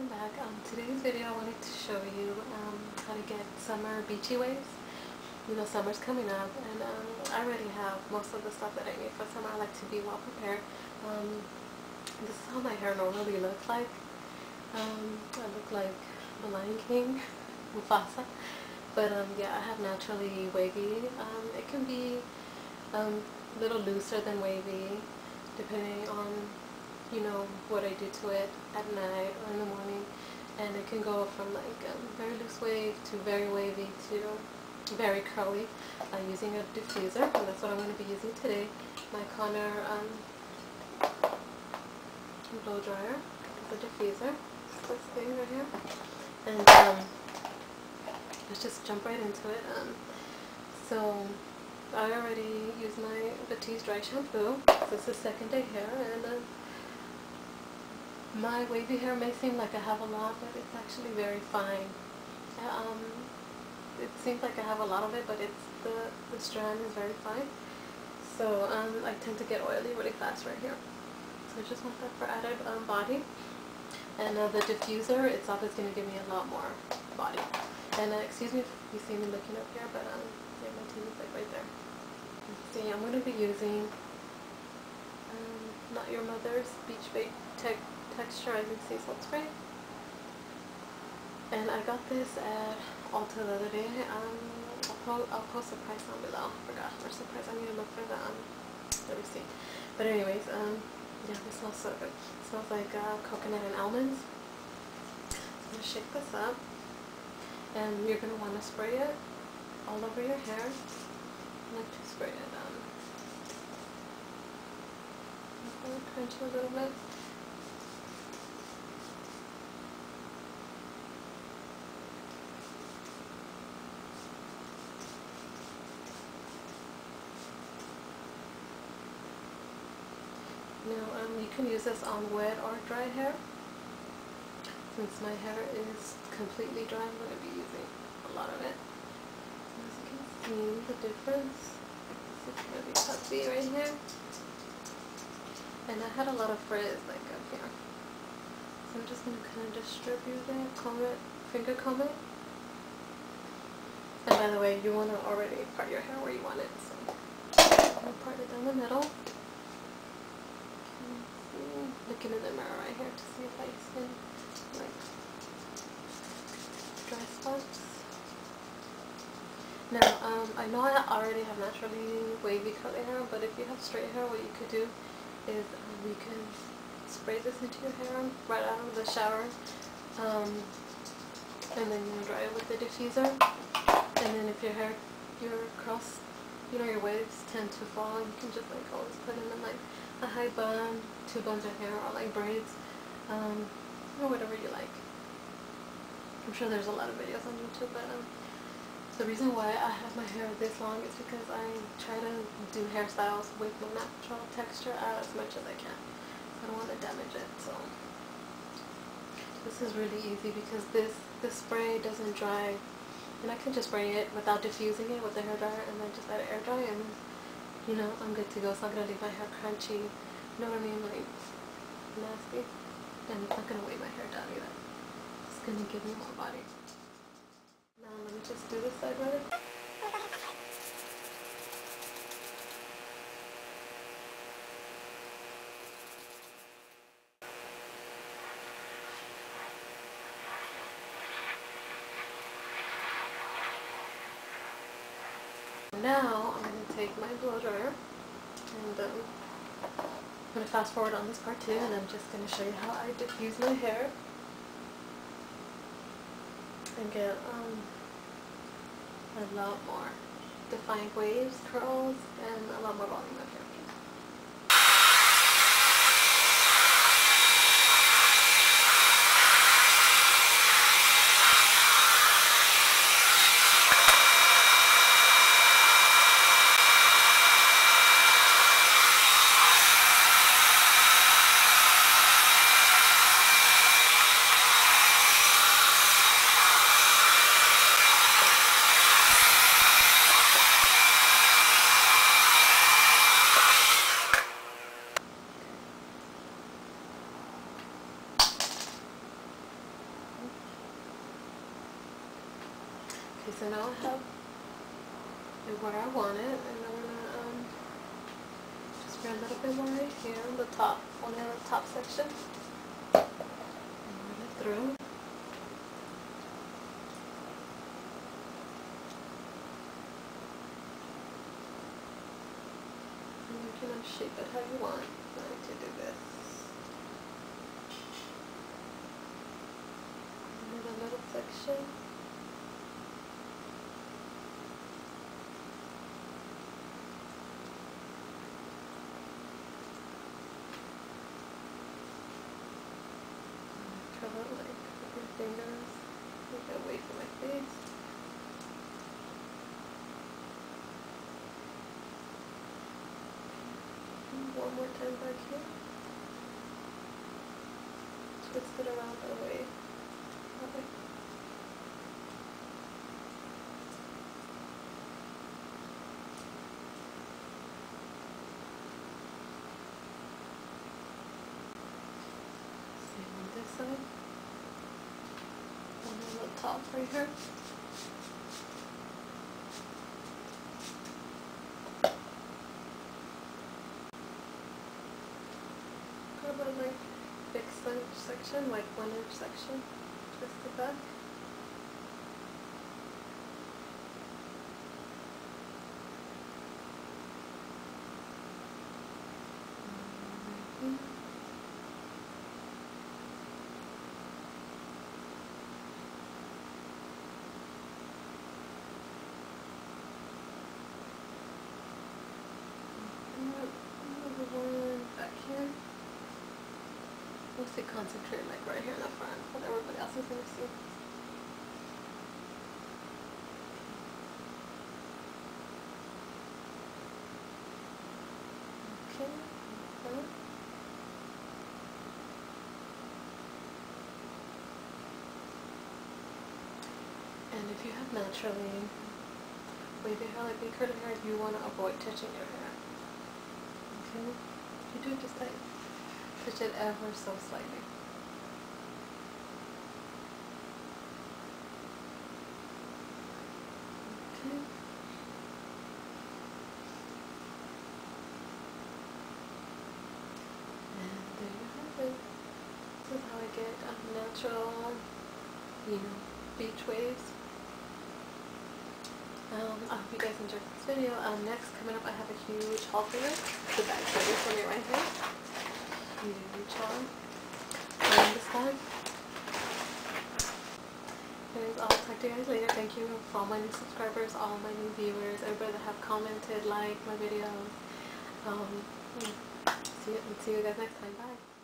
Welcome back. Today's video I wanted to show you how to get summer beachy waves. You know, summer's coming up and I already have most of the stuff that I need for summer. I like to be well prepared. This is how my hair normally looks like. I look like the Lion King, Mufasa. But yeah, I have naturally wavy. It can be a little looser than wavy depending on, you know, what I do to it at night or in the morning, and it can go from like very loose wave to very wavy to very curly using a diffuser, and that's what I'm going to be using today, my Connor blow dryer with a diffuser, this thing right here, and let's just jump right into it. So I already used my Batiste dry shampoo, this is the second day here, and my wavy hair may seem like I have a lot, but it's actually very fine. It seems like I have a lot of it, but it's the strand is very fine. So I tend to get oily really fast right here. So I just want that for added body. And the diffuser itself is going to give me a lot more body. And excuse me if you see me looking up here, but yeah, my teeth is like right there. Let's see, I'm going to be using Not Your Mother's Beach Bait Texturizing Sea Salt Spray, and I got this at Alta the other day. I'll post the price down below. I forgot where's the price. I need to look for the receipt. But anyways, yeah, this smells so good. It smells like coconut and almonds. I'm gonna shake this up, and you're gonna want to spray it all over your hair. I like to spray it. I'm gonna crunch it a little bit. Now, you can use this on wet or dry hair. Since my hair is completely dry, I'm going to be using a lot of it. As you can see the difference, this is really puffy right here. And I had a lot of frizz like up here. So I'm just going to kind of distribute it, comb it, finger comb it. And by the way, you want to already part your hair where you want it. So I'm going to part it down the middle. Looking in the mirror right here to see if I see like dry spots. Now, I know I already have naturally wavy curly hair, but if you have straight hair, what you could do is you can spray this into your hair right out of the shower, and then you dry it with the diffuser. And then if your hair, your curls, you know, your waves tend to fall, you can just like always put in them like a high bun, two buns of hair, or like braids, or whatever you like. I'm sure there's a lot of videos on YouTube, but the reason why I have my hair this long is because I try to do hairstyles with my natural texture out as much as I can. I don't want to damage it, so this is really easy because this spray doesn't dry, and I can just spray it without diffusing it with the hairdryer, and then just let it air dry, and you know, I'm good to go. It's not going to leave my hair crunchy, you know what I mean, like nasty, and it's not going to weigh my hair down either. It's going to give me more body. Now let me just do this side right. Now I'm going to take my blow dryer and I'm going to fast forward on this part too, and I'm just going to show you how I diffuse my hair and get a lot more defined waves, curls, and a lot more volume up here. practice, and I'll help it where I want it. And I'm gonna just bring a little bit more right here on the top, on the top section, and run it through. And you can shape it how you want. I like to do this. Another little section. Cover like my fingers. Take it away from my face. One more time back here. Twist it around that way. Okay. Same on this side. On the little top right here. Like big section, like 1 inch section, twist it back. Mostly concentrate like right here in the front, what everybody else is going to see. Okay, okay. And if you have naturally wavy hair like me, curly hair, you want to avoid touching your hair. Okay, you do it just like. Touch it ever so slightly. Okay. And there you have it. This is how I get natural, beach waves. I hope you guys enjoyed this video. Next, coming up, I have a huge haul for you. The bag's ready for me right here. Huge haul. And this one. Anyways, I'll talk to you guys later. Thank you for all my new subscribers, all my new viewers, everybody that have commented, liked my videos. See you guys next time. Bye.